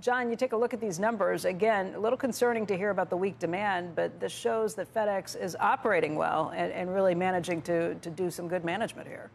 John, you take a look at these numbers. Again, a little concerning to hear about the weak demand, but this shows that FedEx is operating well and really managing to do some good management here.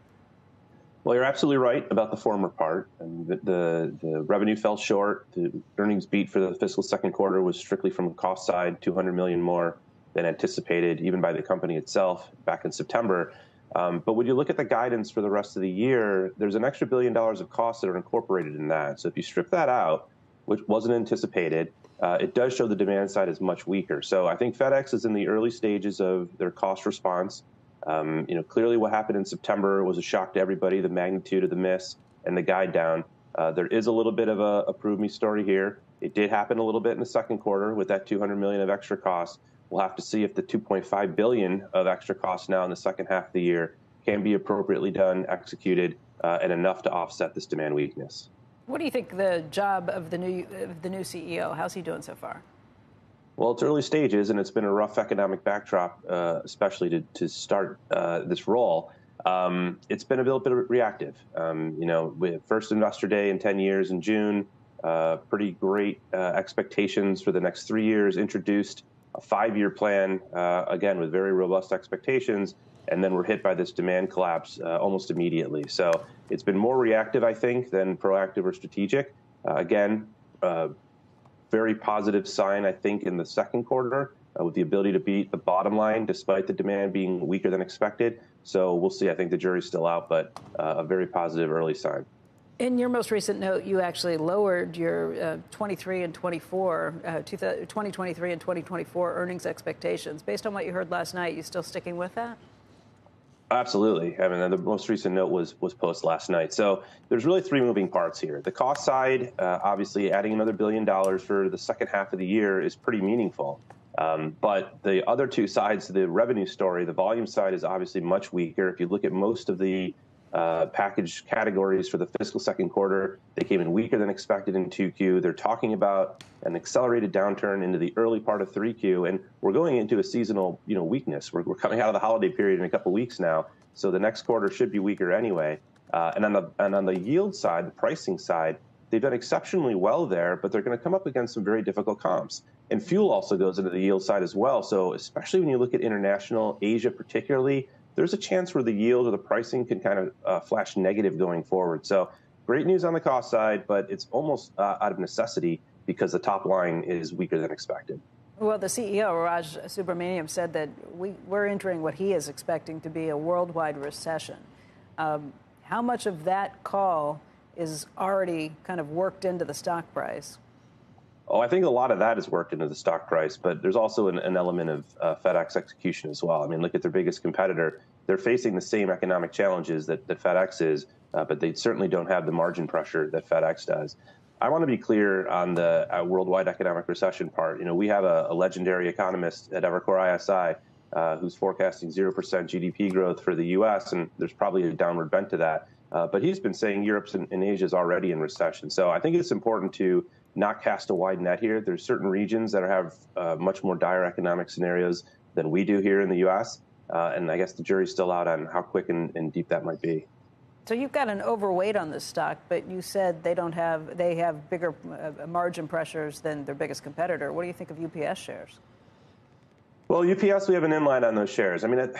Well, you're absolutely right about the former part. And the revenue fell short. The earnings beat for the fiscal second quarter was strictly from the cost side, $200 million more than anticipated, even by the company itself back in September. But when you look at the guidance for the rest of the year, there's an extra $1 billion of costs that are incorporated in that. So if you strip that out, which wasn't anticipated, it does show the demand side is much weaker. So I think FedEx is in the early stages of their cost response. You know, clearly what happened in September was a shock to everybody, the magnitude of the miss and the guide down. There is a little bit of a prove me story here. It did happen a little bit in the second quarter with that $200 million of extra costs. We'll have to see if the $2.5 billion of extra costs now in the second half of the year can be appropriately done, executed, and enough to offset this demand weakness. What do you think the job of the new CEO, how's he doing so far? Well, it's early stages, and it's been a rough economic backdrop, especially to start this role. It's been a little bit reactive. You know, with first investor day in 10 years in June, pretty great expectations for the next 3 years, introduced a 5-year plan, again, with very robust expectations, and then we're hit by this demand collapse almost immediately. So it's been more reactive, I think, than proactive or strategic. Again, very positive sign, I think, in the second quarter with the ability to beat the bottom line despite the demand being weaker than expected. So we'll see. I think the jury's still out, but a very positive early sign. In your most recent note, you actually lowered your 2023 and 2024 earnings expectations. Based on what you heard last night, you still sticking with that? Absolutely. I mean, the most recent note was posted last night. So there's really three moving parts here. The cost side, obviously, adding another $1 billion for the second half of the year is pretty meaningful. But the other two sides to the revenue story, the volume side is obviously much weaker. If you look at most of the package categories for the fiscal second quarter, they came in weaker than expected in 2Q. They're talking about an accelerated downturn into the early part of 3Q, and we're going into a seasonal, you know, weakness. We're coming out of the holiday period in a couple weeks now, so the next quarter should be weaker anyway. And on the yield side, the pricing side, they've done exceptionally well there, but they're going to come up against some very difficult comps. And fuel also goes into the yield side as well. So especially when you look at international, Asia particularly, there's a chance where the yield or the pricing can kind of flash negative going forward. So great news on the cost side, but it's almost out of necessity because the top line is weaker than expected. Well, the CEO, Raj Subramaniam, said that we're entering what he is expecting to be a worldwide recession. How much of that call is already kind of worked into the stock price? Oh, I think a lot of that is worked into the stock price, but there's also an element of FedEx execution as well. I mean, look at their biggest competitor. They're facing the same economic challenges that FedEx is, but they certainly don't have the margin pressure that FedEx does. I want to be clear on the worldwide economic recession part. You know, we have a legendary economist at Evercore ISI who's forecasting 0% GDP growth for the U.S., and there's probably a downward bent to that. But he's been saying Europe's and Asia's already in recession. So I think it's important to not cast a wide net here. There's certain regions that have much more dire economic scenarios than we do here in the U.S., and I guess the jury's still out on how quick and deep that might be. So you've got an overweight on this stock, but you said they have bigger margin pressures than their biggest competitor. What do you think of UPS shares? Well, UPS, we have an inline on those shares. I mean,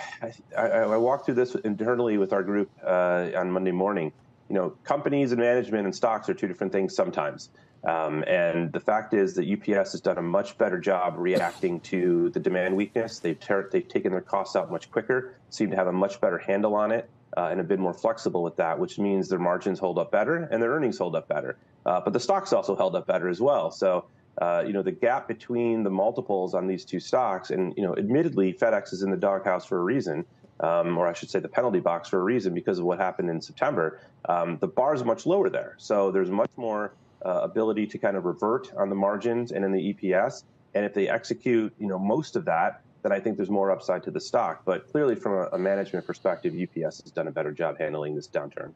I walked through this internally with our group on Monday morning. You know, companies and management and stocks are two different things sometimes. And the fact is that UPS has done a much better job reacting to the demand weakness. They've taken their costs out much quicker, seem to have a much better handle on it, and have been more flexible with that, which means their margins hold up better and their earnings hold up better. But the stocks also held up better as well. So, you know, the gap between the multiples on these two stocks, and, you know, admittedly, FedEx is in the doghouse for a reason. Or I should say the penalty box for a reason because of what happened in September, the bar is much lower there. So there's much more ability to kind of revert on the margins and in the EPS. And if they execute, you know, most of that, then I think there's more upside to the stock. But clearly from a management perspective, UPS has done a better job handling this downturn.